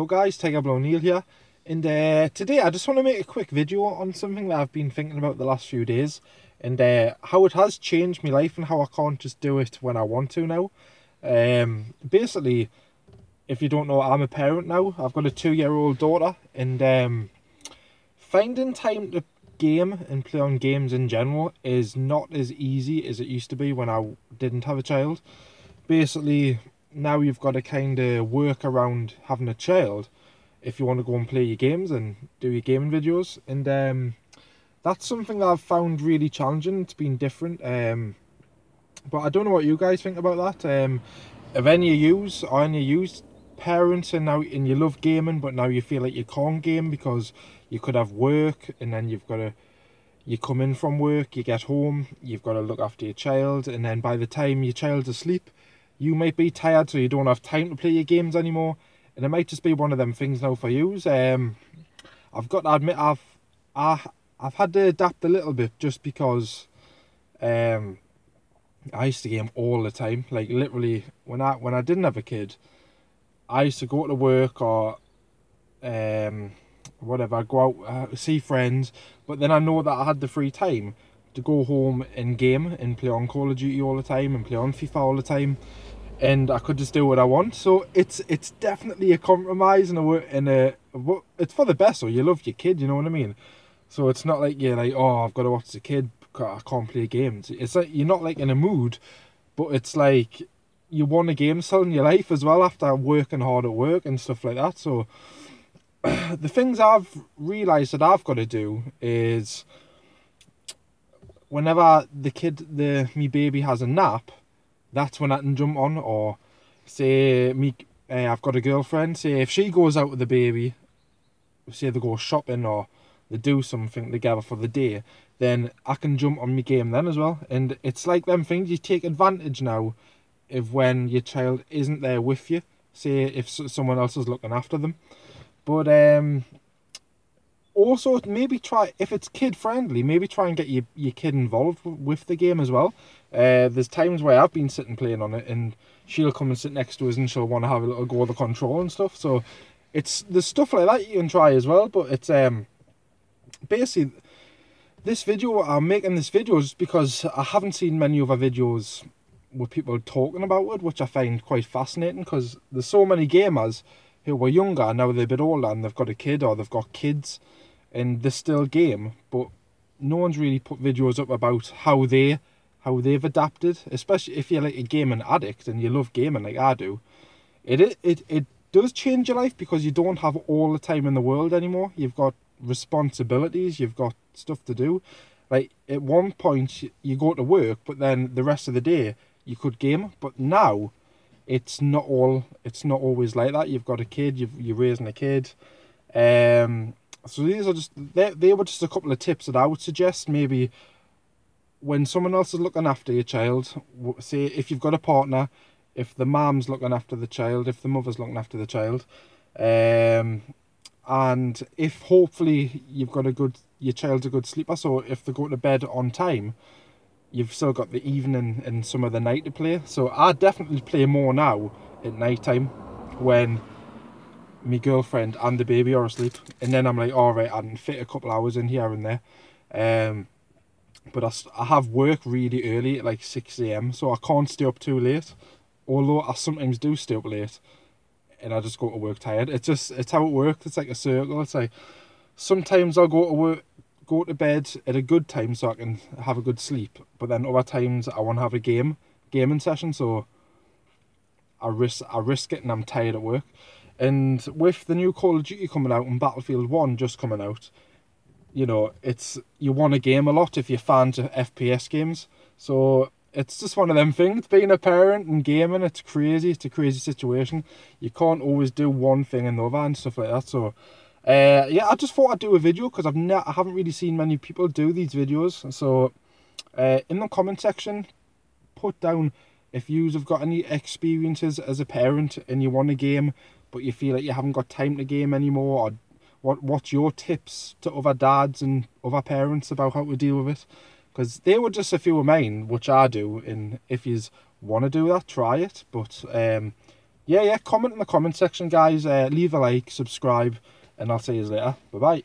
Hello guys, TIGERBLOOD O'Neill here, and today I just want to make a quick video on something that I've been thinking about the last few days, and how it has changed my life and how I can't just do it when I want to now. Basically, if you don't know, I'm a parent now. I've got a 2-year-old daughter, and finding time to game and play on games in general is not as easy as it used to be when I didn't have a child. Basically, now you've got to kind of work around having a child if you want to go and play your games and do your gaming videos, and that's something that I've found really challenging. It's been different, but I don't know what you guys think about that. If any of yous or any of yous parents and you love gaming but now you feel like you can't game because you could have work, and then you've got to, you come in from work, you get home, you've got to look after your child, and then by the time your child's asleep you might be tired, so you don't have time to play your games anymore, and it might just be one of them things now for you. I've got to admit, I've had to adapt a little bit, just because I used to game all the time. Like literally, when I didn't have a kid, I used to go to work or whatever, I'd go out, see friends, but then I know that I had the free time to go home and game and play on Call of Duty all the time and play on FIFA all the time, and I could just do what I want. So it's definitely a compromise, and it's for the best. So you love your kid, you know what I mean? So it's not like you're like, oh, I've got to watch the kid, I can't play games. It's like you're not like in a mood, but it's like you want a game still in your life as well after working hard at work and stuff like that. So the things I've realised that I've got to do is, whenever my baby has a nap, that's when I can jump on. Or say I've got a girlfriend, say if she goes out with the baby, say they go shopping or they do something together for the day, then I can jump on my game then as well. And it's like them things, you take advantage now of when your child isn't there with you, say if someone else is looking after them. But also, maybe try, if it's kid friendly, maybe try and get your kid involved with the game as well. There's times where I've been sitting playing on it and she'll come and sit next to us and she'll want to have a little go of the control and stuff. So there's stuff like that you can try as well. But it's basically, this video, I'm making this video just because I haven't seen many other videos with people talking about it, which I find quite fascinating, because there's so many gamers who were younger, now they're a bit older and they've got a kid or they've got kids, and they still game, but no one's really put videos up about how they've adapted. Especially if you're like a gaming addict and you love gaming like I do, it does change your life, because you don't have all the time in the world anymore. You've got responsibilities, you've got stuff to do. Like at one point you go to work, but then the rest of the day you could game. But now it's not always like that. You've got a kid, you're raising a kid. So these are just, they were just a couple of tips that I would suggest. Maybe when someone else is looking after your child, say if you've got a partner, if the mom's looking after the child, if the mother's looking after the child, and if hopefully you've got your child's a good sleeper, so if they go to bed on time, you've still got the evening and some of the night to play. So I definitely play more now at night time when my girlfriend and the baby are asleep, and then I'm like, all right, I can fit a couple hours in here and there. But I have work really early at like 6 AM, so I can't stay up too late, although I sometimes do stay up late and I just go to work tired. It's how it works. It's like a circle. It's like sometimes I'll go to bed at a good time so I can have a good sleep, but then other times I want to have a gaming session, so I risk it and I'm tired at work. And with the new Call of Duty coming out and Battlefield 1 just coming out, you know, you want to game a lot if you're fans of FPS games. So it's just one of them things. Being a parent and gaming, it's crazy. It's a crazy situation. You can't always do one thing and the other and stuff like that. So yeah, I just thought I'd do a video, because I haven't really seen many people do these videos. So in the comment section, put down if you've got any experiences as a parent and you want to game, but you feel like you haven't got time to game anymore, or what's your tips to other dads and other parents about how to deal with it? Because they were just a few of mine, which I do, and if you want to do that, try it. But yeah, comment in the comment section, guys. Leave a like, subscribe, and I'll see you later. Bye bye.